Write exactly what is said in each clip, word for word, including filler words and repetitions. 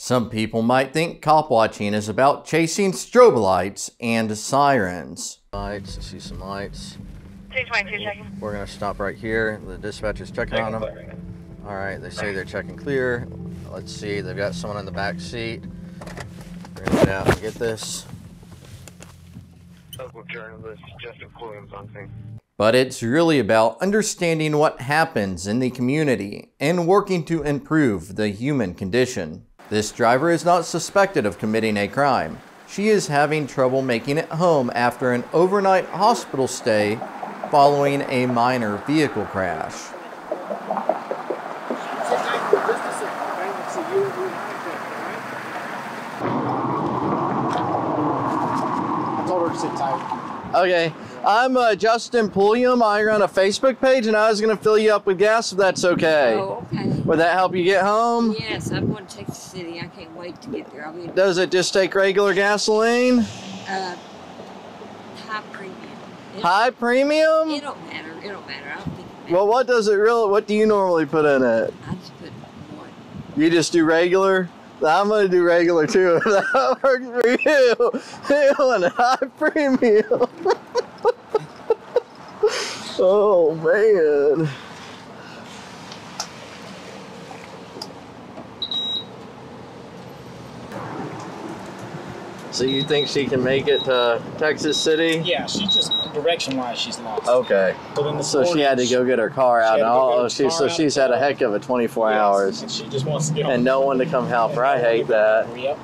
Some people might think cop watching is about chasing strobe lights and sirens. Lights, I see some lights. two twenty-two checking. We're gonna stop right here. The dispatcher's checking, checking on them. All right, they say they're checking clear. Let's see, they've got someone in the back seat. We're gonna get out and get this. Local journalist Justin Pulliam's on scene. But it's really about understanding what happens in the community and working to improve the human condition. This driver is not suspected of committing a crime. She is having trouble making it home after an overnight hospital stay following a minor vehicle crash. I told her to sit tight. Okay. I'm uh, Justin Pulliam. I run a Facebook page, and I was going to fill you up with gas if that's okay. Oh, okay. Would that help you get home? Yes, I'm going to Texas City. I can't wait to get there. I mean, does it just take regular gasoline? Uh, high premium. It'll, high premium? It don't matter. It don't matter. I don't think it matters. Well, what does it really? What do you normally put in it? I just put one. You just do regular? I'm going to do regular too. If that works for you, doing high premium. Oh, man. So you think she can make it to Texas City? Yeah, she just, direction-wise, she's lost. Okay. So, then so morning, she had to go get her car out. She and all, car she, so out she's had a heck of a twenty-four yes, hours. And she just wants to get And no one to come help her. I hate that. Yep.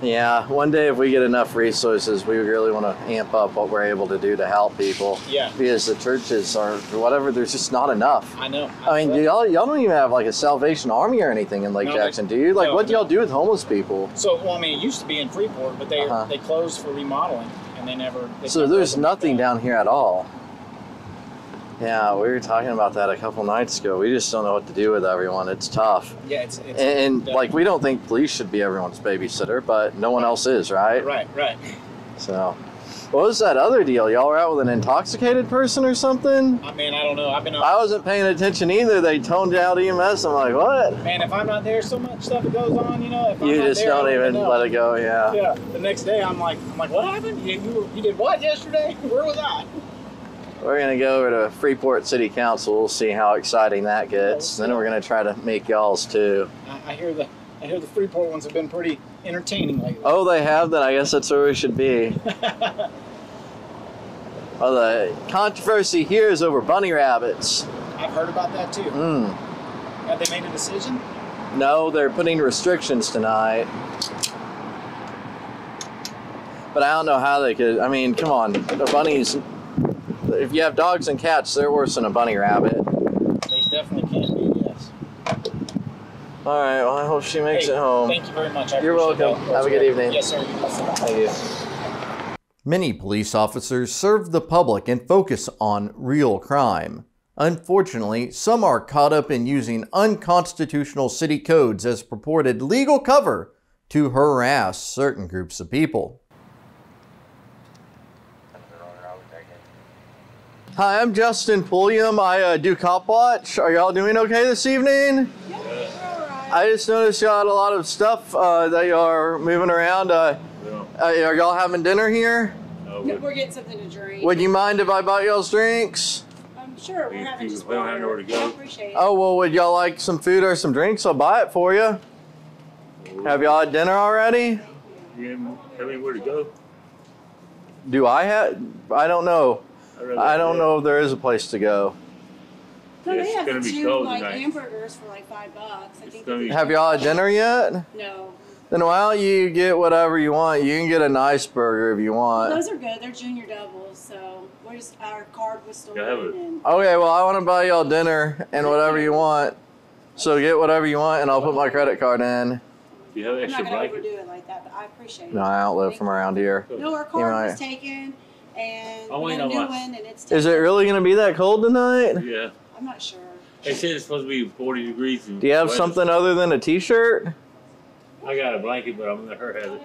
Yeah, one day if we get enough resources, we really want to amp up what we're able to do to help people. Yeah. Because the churches or whatever, there's just not enough. I know. I, I mean, y'all y'all don't even have like a Salvation Army or anything in Lake no, Jackson, do you? Like, no, what do y'all do with homeless people? So, well, I mean, it used to be in Freeport, but they uh-huh. they closed for remodeling, and they never. They so there's nothing down. down here at all. Yeah, we were talking about that a couple nights ago. We just don't know what to do with everyone. It's tough. Yeah, it's... it's and, and like, we don't think police should be everyone's babysitter, but no one else is, right? Right, right. So, what was that other deal? Y'all were out with an intoxicated person or something? I mean, I don't know. I've been... I wasn't paying attention either. They toned out E M S. I'm like, what? Man, if I'm not there, so much stuff that goes on, you know? If you I'm just there, don't even let it go, yeah. Yeah, the next day, I'm like, I'm like, what happened? You, you, you did what yesterday? Where was I? We're going to go over to Freeport City Council. We'll see how exciting that gets. Yeah, then we're going to try to make y'all's too. I, I hear the I hear the Freeport ones have been pretty entertaining lately. Oh, they have? Then I guess that's where we should be. Well, the controversy here is over bunny rabbits. I've heard about that too. Mm. Have they made a decision? No, they're putting restrictions tonight. But I don't know how they could. I mean, come on. The bunnies... If you have dogs and cats, they're worse than a bunny rabbit. They definitely can be, yes. All right, well, I hope she makes hey, it home. Thank you very much. I You're welcome. Have a good evening. Yes, sir. Thank you. Many police officers serve the public and focus on real crime. Unfortunately, some are caught up in using unconstitutional city codes as purported legal cover to harass certain groups of people. Hi, I'm Justin Pulliam. I uh, do Cop Watch. Are y'all doing okay this evening? Yes, we're all right. I just noticed y'all had a lot of stuff uh, that y'all are moving around. Uh, yeah. uh, are y'all having dinner here? No, we're, we're getting something to drink. Would you mind if I bought y'all's drinks? I'm sure. We, we're having just we don't have nowhere to go. I appreciate it. Oh, well, would y'all like some food or some drinks? I'll buy it for you. Ooh. Have y'all had dinner already? You didn't have anywhere to go. Do I have? I don't know. I don't know if there is a place to go. So they have the two like hamburgers for like five bucks. I think. Have y'all had dinner yet? No. Then why don't you get whatever you want? You can get a nice burger if you want. Those are good. They're junior doubles, so we're just our card was still open. Okay, well I want to buy y'all dinner and whatever you want. So get whatever you want, and I'll put my credit card in. Do you have extra blankets? I'm not gonna overdo it like that, but I appreciate it. No, I don't live from around here. No, our card was taken. And oh, we got a new one, and it's is it really going to be that cold tonight? Yeah. I'm not sure. They said it's supposed to be forty degrees. Do you have something other than a t-shirt? I got a blanket, but I'm going to let her have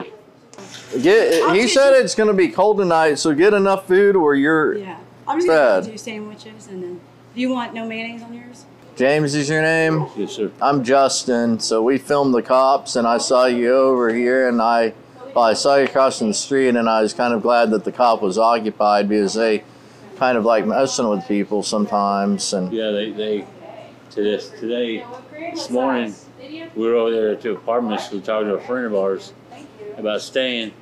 it. Get, he said it's going to be cold tonight, so get enough food where you're yeah. I'm just going to do sandwiches, and then do you want no mayonnaise on yours? James is your name? Yes, sir. I'm Justin. So we filmed the cops, and I saw you over here, and I, well, I saw you crossing the street, and I was kind of glad that the cop was occupied because they kind of like messing with people sometimes. And yeah, they, they to this, today, this morning, we were over there at two apartments. We were talking to a friend of ours about staying,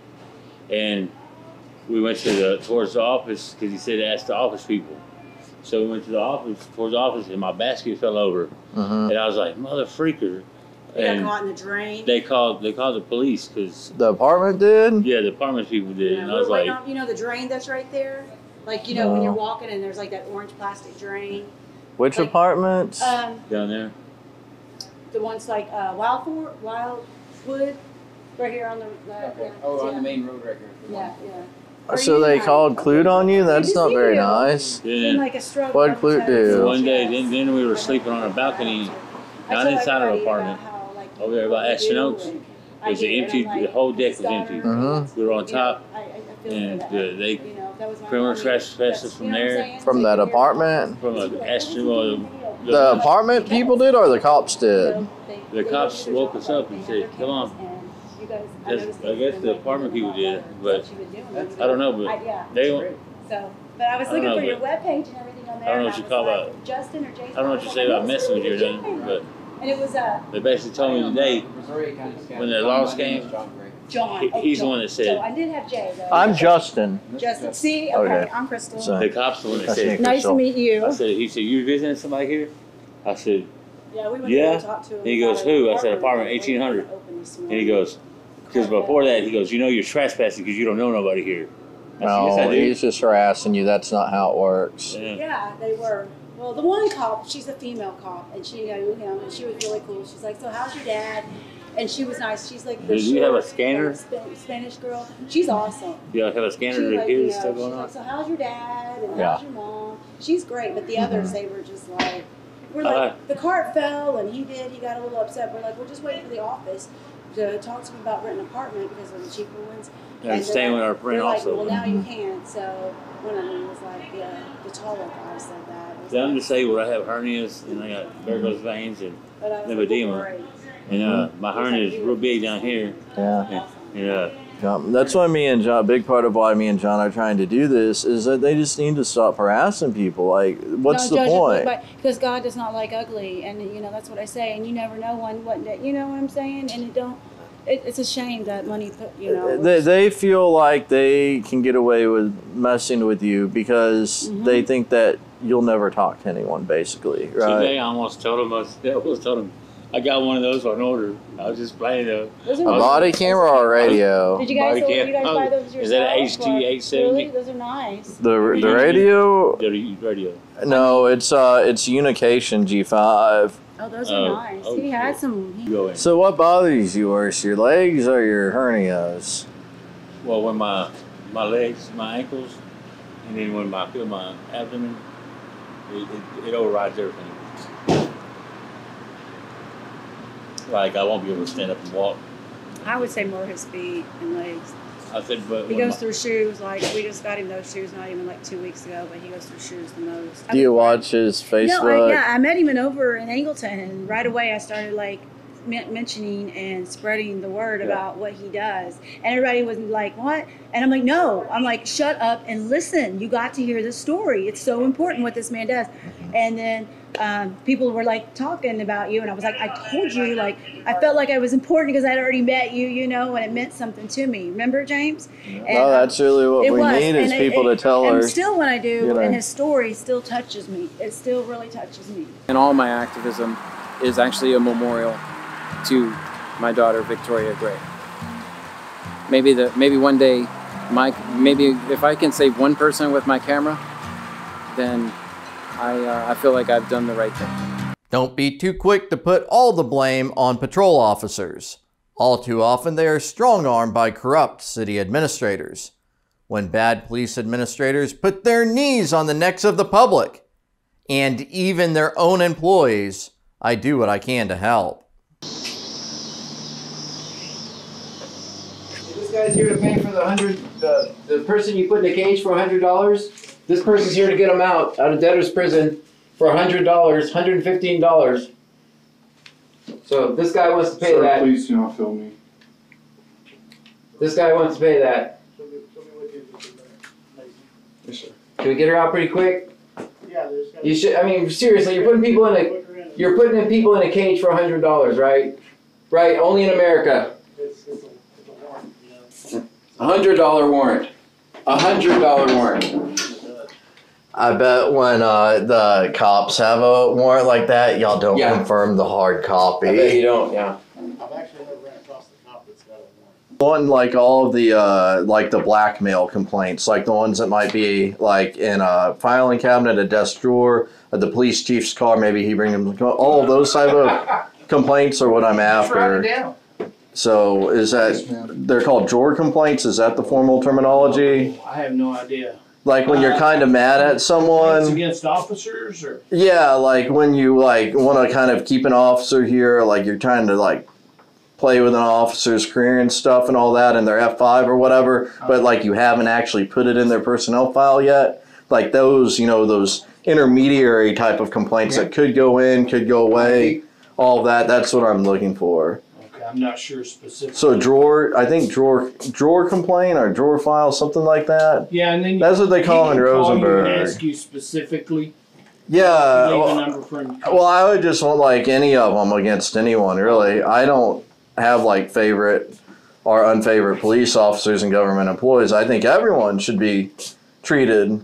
and we went to the towards the office because he said to ask the office people. So we went to the office, towards the office, and my basket fell over. Mm-hmm. And I was like, mother freaker. And got caught in the drain. They called, they called the police because... The apartment did? Yeah, the apartment people did. Yeah, and I was like... Off, you know the drain that's right there? Like, you know, no. When you're walking and there's like that orange plastic drain. Which like, apartments? Um, Down there. The ones like uh, Wildwood, Wildwood, right here on the... Uh, okay. Oh, yeah. On the main road right here. Yeah, yeah. Are so they not? Called Clute on you? That's not very nice. Yeah. Like a what'd Clute do? One day, then, then we were sleeping on a balcony, not inside our apartment, how, like, over there by Ashton Oaks. It was empty, like, the whole deck was empty. Uh-huh. We were on top, yeah, I, I and uh, they you know, criminal trespassed us from there. From that apartment? From an Ashton Oaks. The, the apartment people did or the cops did? The cops woke us up and said, come on. I, That's, I guess the apartment people did, but I don't know. But I, yeah, they won't. So, but I was looking I know, for your webpage and everything on there. I don't know what you call like, about Justin or Jason. I don't know what you say about messing with you, done, but and it was uh. They basically told me today when the laws came. John, he, he's oh, John. The one that said. John. I did have Jay though. I'm Justin. Justin, see, okay, okay. I'm Crystal. So, the cops the one that said. Nice to meet you. I said, he said, you visiting somebody here? I said, yeah, we went yeah. to talk to him. He goes, who? I said, apartment eighteen hundred. And he goes. Because before that, he goes, you know you're trespassing because you don't know nobody here. I no, said, yes, I do. He's just harassing you. That's not how it works. Yeah. Yeah, they were. Well, the one cop, she's a female cop, and she knew him, and she was really cool. She's like, so how's your dad? And she was nice. She's like, did you have a scanner? Spanish girl. She's awesome. Yeah, I have a scanner to like, hear this stuff going on. Like, so how's your dad? And yeah. How's your mom? She's great, but the others, they were just like, we're like, uh, the cart fell, and he did. He got a little upset. We're like, we're just waiting for the office to talk to me about renting an apartment because they're the cheaper ones. Yeah, and staying with our friend like, also. Well, now you can. So one of them was like, yeah, the taller guy said that. So I'm like, disabled. I have hernias and I got varicose veins and lymphedema. And uh, my hernia is real big down here. Yeah. And, uh, um, that's why me and John, a big part of why me and John are trying to do this is that they just need to stop harassing people. Like, what's the point? Because God does not like ugly, and you know that's what I say. And you never know one what day, you know what I'm saying. And it don't. It, it's a shame that money. You know, they they feel like they can get away with messing with you because mm-hmm. they think that you'll never talk to anyone, basically. Right? Today I almost told them. I almost told them. I got one of those on order. I was just playing a, a body camera or a radio. Did you guys, so, did you guys buy those yourself? Is that an H T eight seventy? Really? Those are nice. The the radio? The radio. No, it's uh it's Unication G five. Oh, those are uh, nice. Oh, he had some. He go in. So what bothers you worse, your legs or your hernias? Well, when my my legs, my ankles, and then when I feel my abdomen, it, it, it overrides everything. Like, I won't be able to stand up and walk. I would say more his feet and legs. I said, but he goes my, through shoes. Like, we just got him those shoes not even like two weeks ago, but he goes through shoes the most. Do I mean, you watch I, his Facebook? No, I, yeah, I met him in over in Angleton, and right away I started like mentioning and spreading the word yeah. about what he does. And everybody was like, what? And I'm like, no. I'm like, shut up and listen. You got to hear the story. It's so important what this man does. And then um, people were like talking about you. And I was like, I told you, like, I felt like I was important because I'd already met you, you know, and it meant something to me. Remember, James? And, no, that's really what we was. need is and people it, to tell her. And still when I do, you know. And his story still touches me. It still really touches me. And all my activism is actually a memorial to my daughter Victoria Gray. Maybe the maybe one day, my maybe if I can save one person with my camera, then I uh, I feel like I've done the right thing. Don't be too quick to put all the blame on patrol officers. All too often they are strong-armed by corrupt city administrators. When bad police administrators put their knees on the necks of the public and even their own employees, I do what I can to help. This guy's here to pay for the hundred, the, the person you put in a cage for a hundred dollars. This person's here to get him out, out of debtor's prison. for one hundred dollars, one hundred fifteen dollars. So this guy wants to pay Sir, that. Please do not film me. This guy wants to pay that. Yes, sir. Can we get her out pretty quick? Yeah, there's you should. I mean, seriously, you're putting people in a you're putting in people in a cage for one hundred dollars, right? Right. Only in America. It's, it's a, it's a warrant, you know. A hundred dollar warrant. A hundred dollar warrant. I bet when uh, the cops have a warrant like that, y'all don't yeah. confirm the hard copy. I bet you don't. Yeah. I've actually never ran across the cop that's got a warrant. One like all of the uh, like the blackmail complaints, like the ones that might be like in a filing cabinet, a desk drawer, the police chief's car. Maybe he brings them. All of those type of complaints are what I'm after. Down. So is that yes, they're called drawer complaints? Is that the formal terminology? I have no idea. Like when you're kind of mad at someone. It's against officers or? Yeah, like when you like want to kind of keep an officer here, like you're trying to like play with an officer's career and stuff and all that in their F five or whatever, but like you haven't actually put it in their personnel file yet. Like those, you know, those intermediary type of complaints yeah. that could go in, could go away, all that, that's what I'm looking for. I'm not sure specifically. So drawer, I think drawer, drawer complaint or drawer file, something like that. Yeah, and then that's what they call in Rosenberg. And ask you specifically. Yeah. Well, well, I would just want like any of them against anyone, really. I don't have like favorite or unfavorite police officers and government employees. I think everyone should be treated right.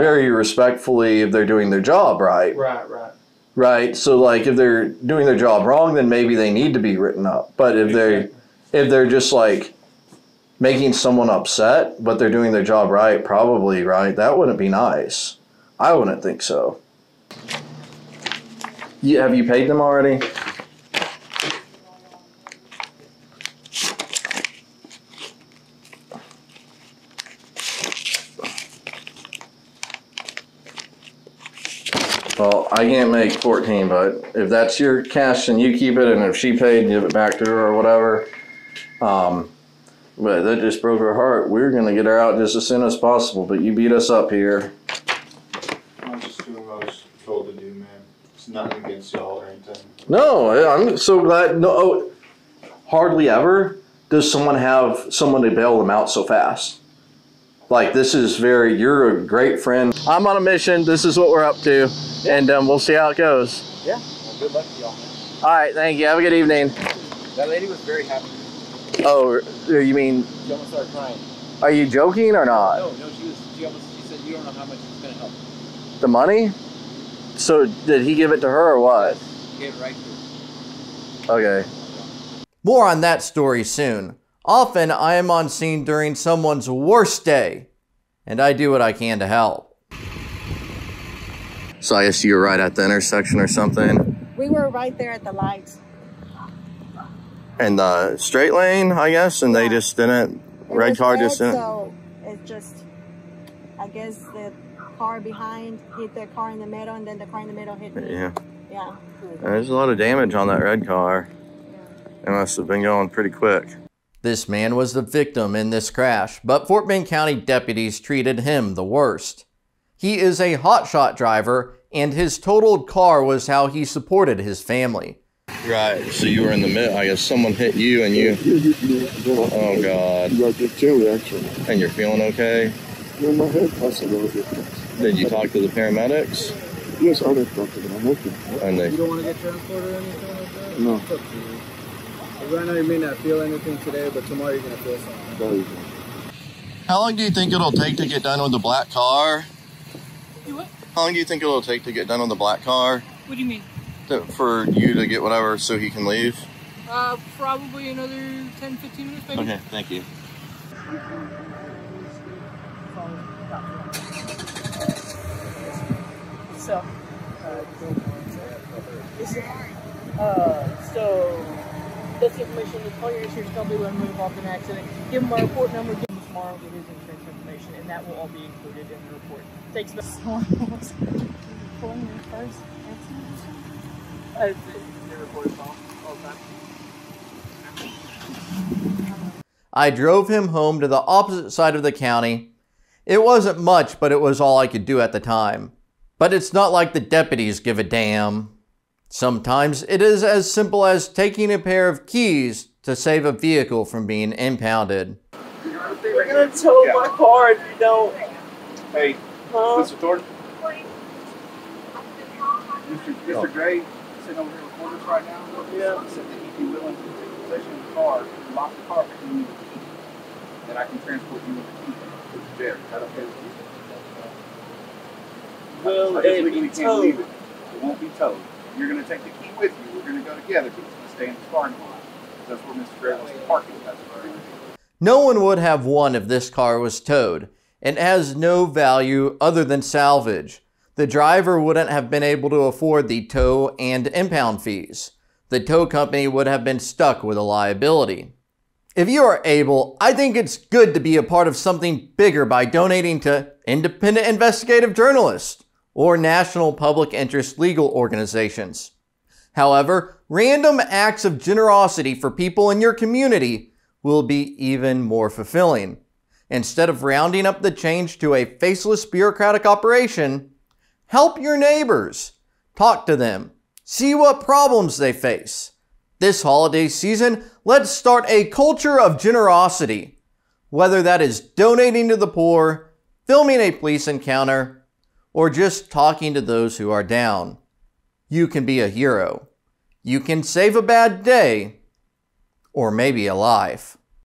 very respectfully if they're doing their job right. Right. Right. Right, so like if they're doing their job wrong, then maybe they need to be written up. But if they're if they're just like making someone upset, but they're doing their job right, probably right. That wouldn't be nice. I wouldn't think so. You, have you paid them already? Well, I can't make fourteen, but if that's your cash, then you keep it, and if she paid, give it back to her or whatever. Um, but that just broke her heart. We're going to get her out just as soon as possible, but you beat us up here. I'm just doing what I was told to do, man. It's nothing against y'all or anything. No, I'm so glad. No, oh, hardly ever does someone have someone to bail them out so fast. Like, this is very, you're a great friend. I'm on a mission. This is what we're up to. Yeah. And um, we'll see how it goes. Yeah. Well, good luck to y'all, man. All right. Thank you. Have a good evening. That lady was very happy. Oh, you mean? She almost started crying. Are you joking or not? No, no. She was, she almost, she said, you don't know how much it's going to help. The money? So did he give it to her or what? He gave it right to her. Okay. More on that story soon. Often, I am on scene during someone's worst day, and I do what I can to help. So I guess you were right at the intersection or something? We were right there at the light. And the straight lane, I guess, and yeah. they just didn't, it red car red, just didn't? So it just, I guess the car behind hit the car in the middle, and then the car in the middle hit me. Yeah. Yeah. There's a lot of damage on that red car. Yeah. It must have been going pretty quick. This man was the victim in this crash, but Fort Bend County deputies treated him the worst. He is a hotshot driver, and his totaled car was how he supported his family. Right, so you were in the middle. I guess someone hit you and you... Oh, God. And you're feeling okay? Did you talk to the paramedics? Yes, I did talk to them. I'm okay. And they... You don't want to get transported or anything like that? No. Right now you may not feel anything today, but tomorrow you're going to feel something. How long do you think it'll take to get done with the black car? Do what? How long do you think it'll take to get done with the black car? What do you mean? To, for you to get whatever so he can leave? Uh, probably another ten, fifteen minutes, maybe. Okay, thank you. So, uh, uh, so... That's the information. The call your insurance company when we move off an accident. Give them our report number. Give them tomorrow. Get his insurance information, and that will all be included in the report. Thanks. Someone was pulling your first accident. I they report it all all the time. I drove him home to the opposite side of the county. It wasn't much, but it was all I could do at the time. But it's not like the deputies give a damn. Sometimes it is as simple as taking a pair of keys to save a vehicle from being impounded. You're gonna tow yeah. my car if you don't. Hey, huh? Mister Thornton. Mister Mister Gray sitting over here with quarters right now. Yeah. He said that he'd be willing to take possession of the car, lock the car, but you need the key. Then I can transport you with the key to the jail. Is that okay with you? Well, it we can't towed. leave it. It won't be towed. You're going to take the key with you. We're going to go together, but it's going to stay in the parking lot. That's where Mister Gray was parking. That's where everything is. No one would have won if this car was towed. It has no value other than salvage. The driver wouldn't have been able to afford the tow and impound fees. The tow company would have been stuck with a liability. If you are able, I think it's good to be a part of something bigger by donating to independent investigative journalists or national public interest legal organizations. However, random acts of generosity for people in your community will be even more fulfilling. Instead of rounding up the change to a faceless bureaucratic operation, help your neighbors. Talk to them. See what problems they face. This holiday season, let's start a culture of generosity. Whether that is donating to the poor, filming a police encounter, or just talking to those who are down. You can be a hero. You can save a bad day, or maybe a life.